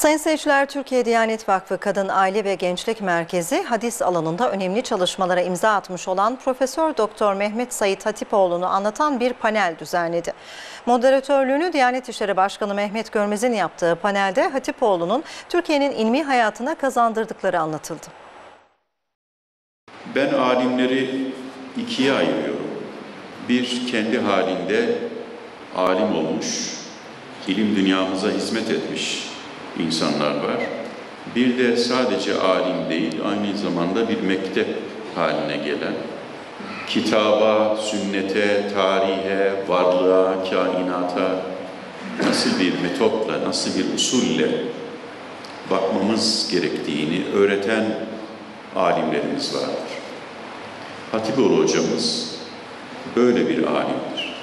Sayın seyirciler, Türkiye Diyanet Vakfı Kadın Aile ve Gençlik Merkezi hadis alanında önemli çalışmalara imza atmış olan Profesör Doktor Mehmet Said Hatipoğlu'nu anlatan bir panel düzenledi. Moderatörlüğünü Diyanet İşleri Başkanı Mehmet Görmez'in yaptığı panelde Hatipoğlu'nun Türkiye'nin ilmi hayatına kazandırdıkları anlatıldı. Ben alimleri ikiye ayırıyorum. Bir, kendi halinde alim olmuş, ilim dünyamıza hizmet etmiş insanlar var. Bir de sadece alim değil, aynı zamanda bir mektep haline gelen, kitaba, sünnete, tarihe, varlığa, kainata nasıl bir metotla, nasıl bir usulle bakmamız gerektiğini öğreten alimlerimiz vardır. Hatipoğlu hocamız böyle bir alimdir.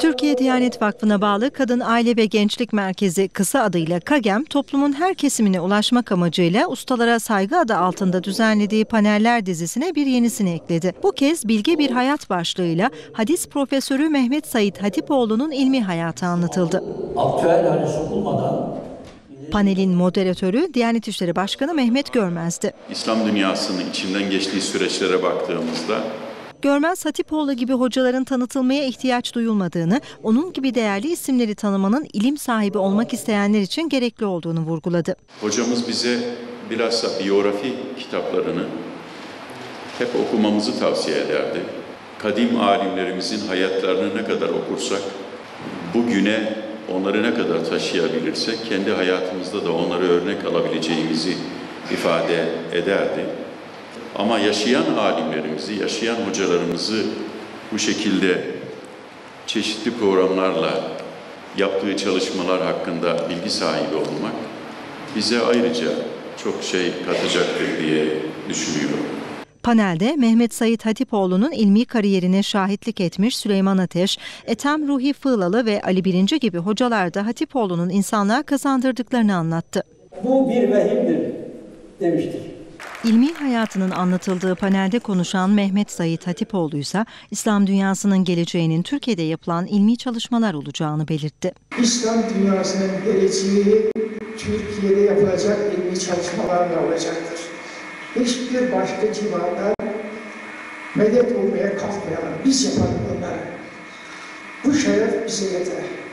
Türkiye Diyanet Vakfı'na bağlı Kadın Aile ve Gençlik Merkezi, kısa adıyla Kagem, toplumun her kesimine ulaşmak amacıyla ustalara saygı adı altında düzenlediği paneller dizisine bir yenisini ekledi. Bu kez Bilge Bir Hayat başlığıyla hadis profesörü Mehmet Said Hatipoğlu'nun ilmi hayatı anlatıldı. Aktüel hadis olmadan... Panelin moderatörü Diyanet İşleri Başkanı Mehmet Görmez'di. İslam dünyasının içinden geçtiği süreçlere baktığımızda Görmez, Hatipoğlu gibi hocaların tanıtılmaya ihtiyaç duyulmadığını, onun gibi değerli isimleri tanımanın ilim sahibi olmak isteyenler için gerekli olduğunu vurguladı. Hocamız bize bilhassa biyografi kitaplarını hep okumamızı tavsiye ederdi. Kadim alimlerimizin hayatlarını ne kadar okursak, bugüne onları ne kadar taşıyabilirsek kendi hayatımızda da onları örnek alabileceğimizi ifade ederdi. Ama yaşayan alimlerimizi, yaşayan hocalarımızı bu şekilde çeşitli programlarla yaptığı çalışmalar hakkında bilgi sahibi olmak bize ayrıca çok şey katacaktır diye düşünüyorum. Panelde Mehmet Said Hatipoğlu'nun ilmi kariyerine şahitlik etmiş Süleyman Ateş, Ethem Ruhi Fığlalı ve Ali Birinci gibi hocalar da Hatipoğlu'nun insanlığa kazandırdıklarını anlattı. Bu bir vehimdir demiştik. İlmi hayatının anlatıldığı panelde konuşan Mehmet Said Hatipoğlu ise İslam dünyasının geleceğinin Türkiye'de yapılan ilmi çalışmalar olacağını belirtti. İslam dünyasının geleceği Türkiye'de yapılacak ilmi çalışmalarla olacaktır. Hiçbir başka civardan medet olmaya kalkmayalım. Biz yapalım bunları. Bu şeref bize yeter.